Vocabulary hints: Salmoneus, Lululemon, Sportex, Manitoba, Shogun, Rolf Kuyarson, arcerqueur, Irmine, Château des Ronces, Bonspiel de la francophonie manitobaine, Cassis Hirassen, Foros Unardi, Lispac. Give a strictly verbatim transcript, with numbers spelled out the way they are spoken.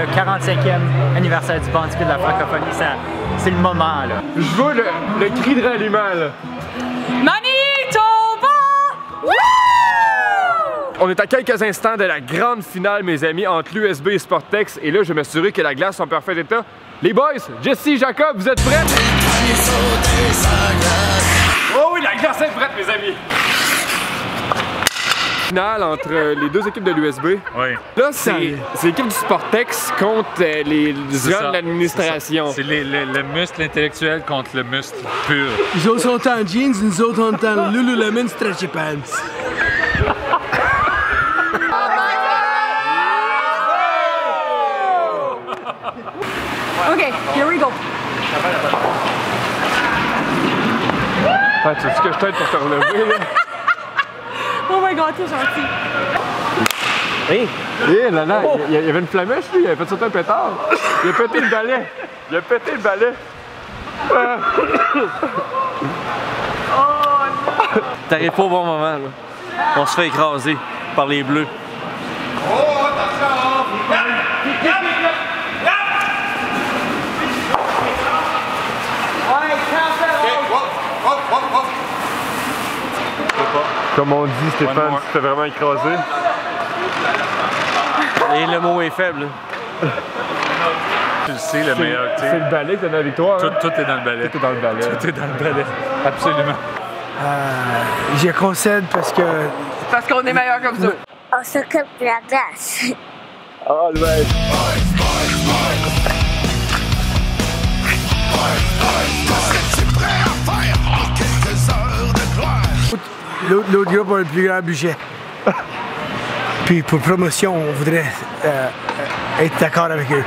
le quarante-cinquième anniversaire du Bonspiel de la francophonie, c'est le moment là. Je veux le, le cri de ralliement là. Manitoba! On est à quelques instants de la grande finale, mes amis, entre l'U S B et Sportex, et là je m'assurer que la glace est en parfait état. Les boys, Jesse, Jacob, vous êtes prêts? Oh oui, la glace est prête, mes amis! Finale entre les deux équipes de l'U S B. Oui. Là, c'est l'équipe du Sportex contre euh, les gens de l'administration. C'est le muscle intellectuel contre le muscle pur. Ils autres sont en jeans, nous autres on est en Lululemon Stretchy Pants. OK, here we go. Tu sais que je t'aide pour te relever, là? Oh my god, t'es gentil! Hé! Hé, là, là, il y avait une flamèche, lui, il avait fait sauter un pétard! Il a pété le balai! Il a pété le balai! Ah. Oh non! T'arrives pas au bon moment, là. On se fait écraser par les bleus. Oh, attention! Comme on dit, Stéphane, tu t'es vraiment écrasé. Et le mot est faible. Tu le sais, le meilleur. C'est le balai qui donne la victoire. Tout, hein? Tout est dans le balai. Tout est dans le balai. Tout est dans le balai. Absolument. Euh, je concède parce que. Parce qu'on est meilleur comme ça. On s'occupe de la glace. Oh, le mec. L'autre groupe a le plus grand budget. Puis pour promotion, on voudrait euh, être d'accord avec eux.